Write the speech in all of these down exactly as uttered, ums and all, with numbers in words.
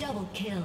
Double kill.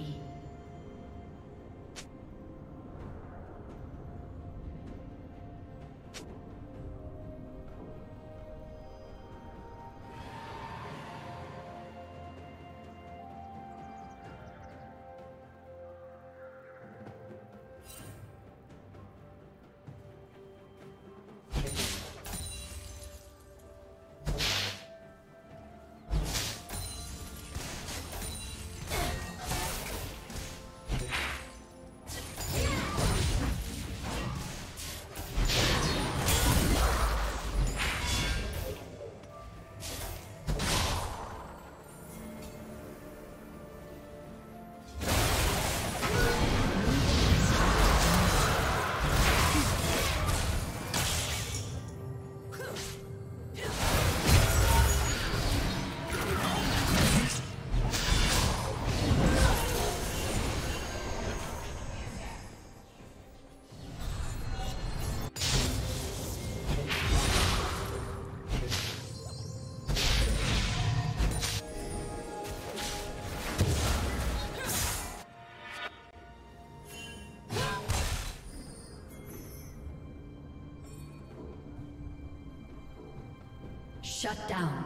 Shut down.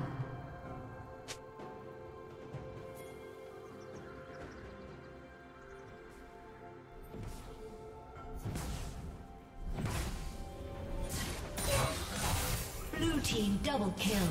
Blue team double kill.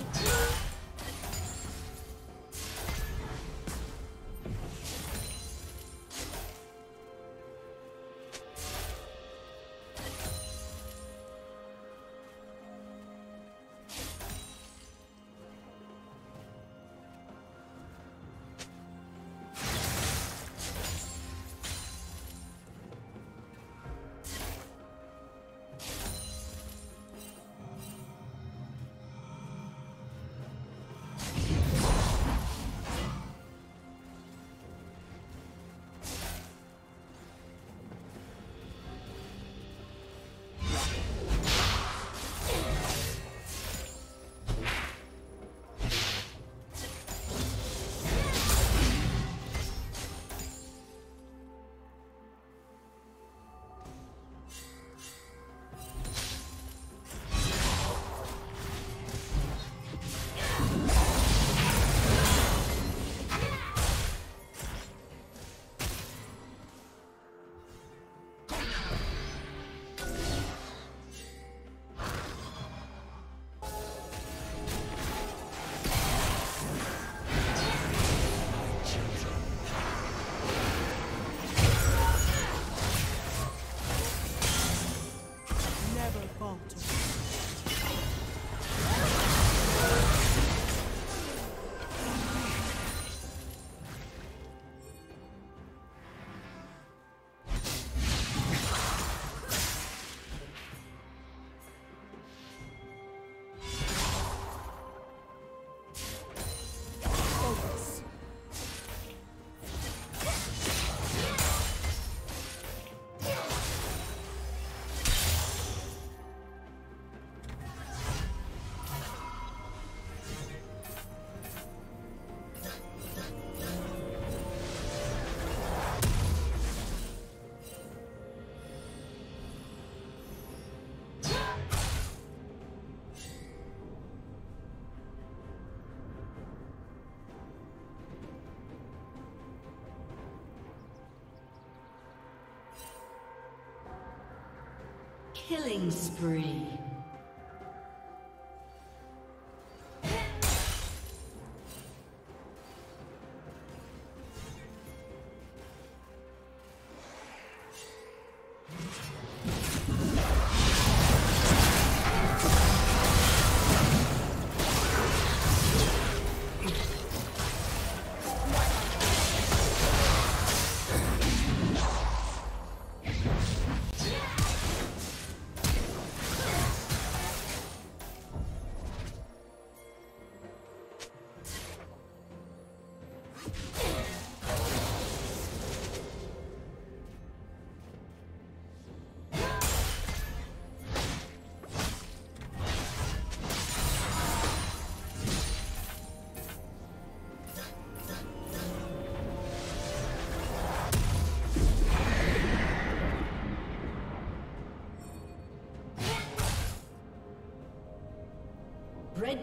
Killing spree. Red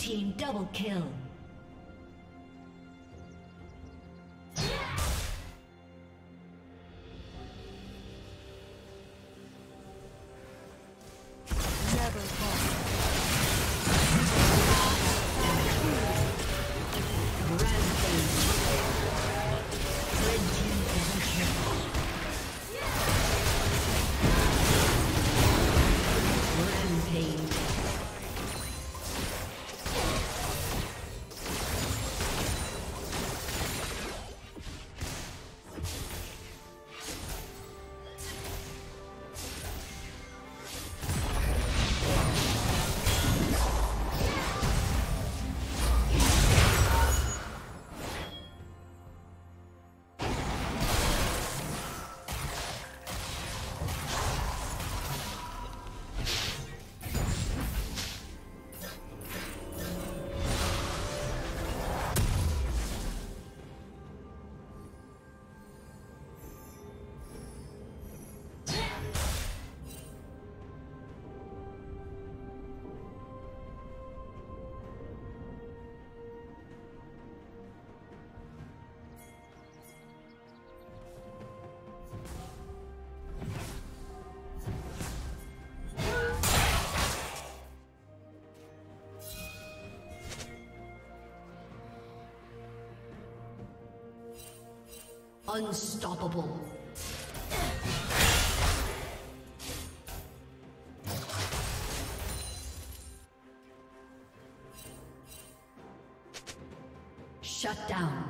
team double kill. Unstoppable. Shut down.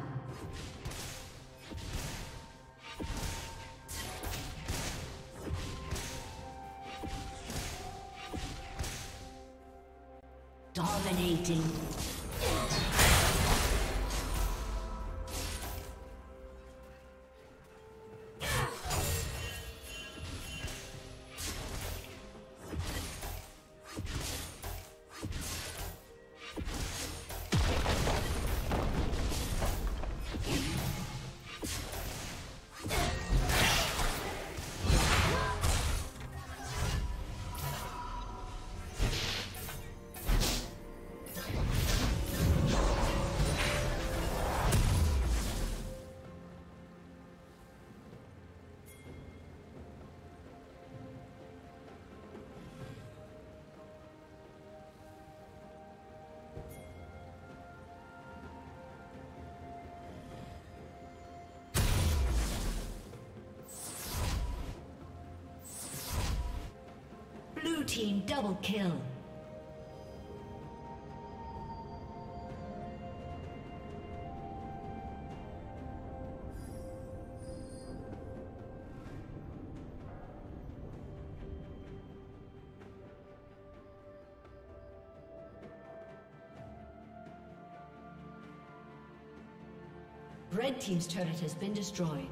Dominating. Blue team double kill. Red team's turret has been destroyed.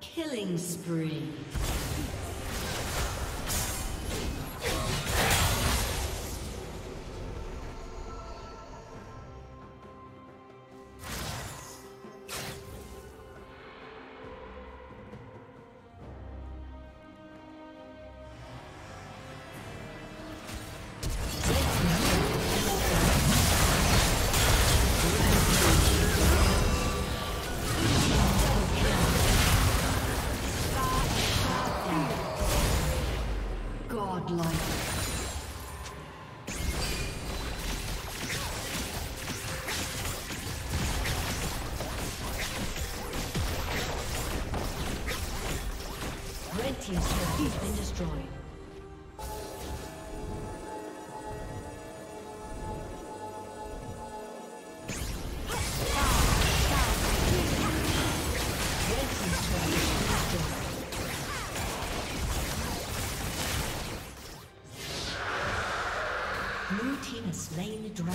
Killing spree. He's been destroyed. Blue team has slain the dragon.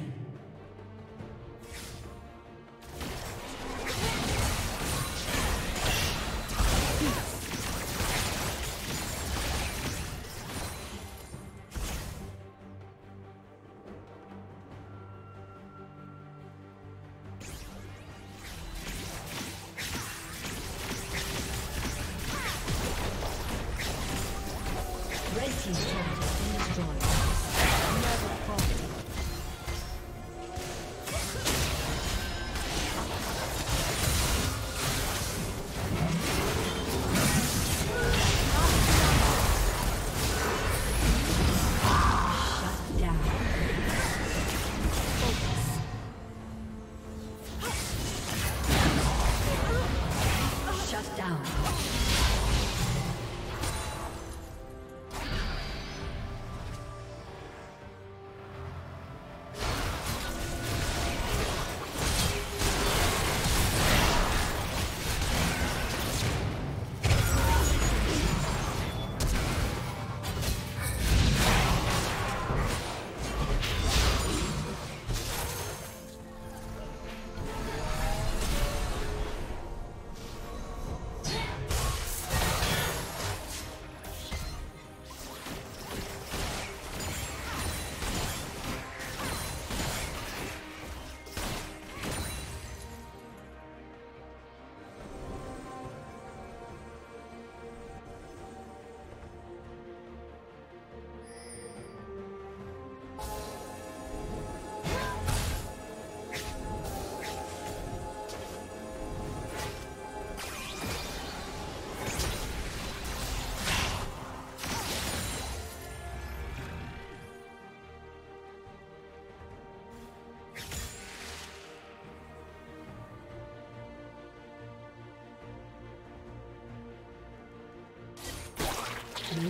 Blue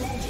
Red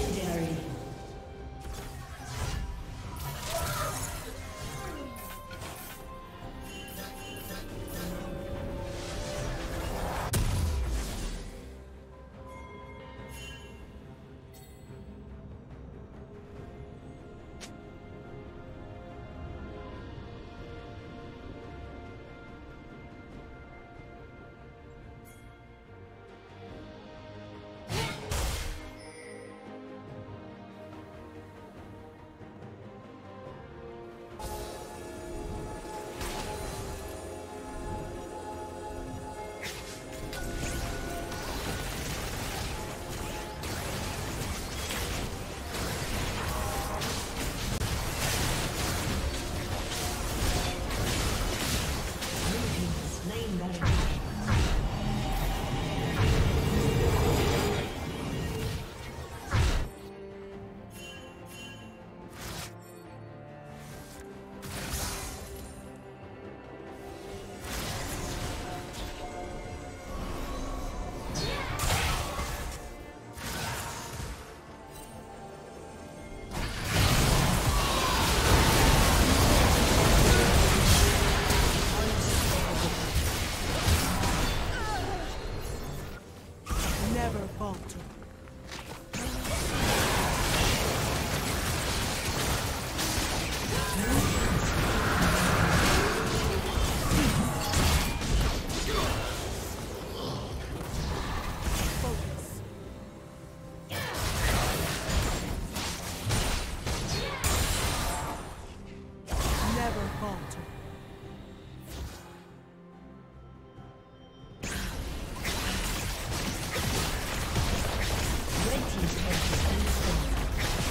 team's turret has been destroyed.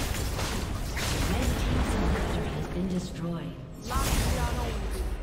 destroyed.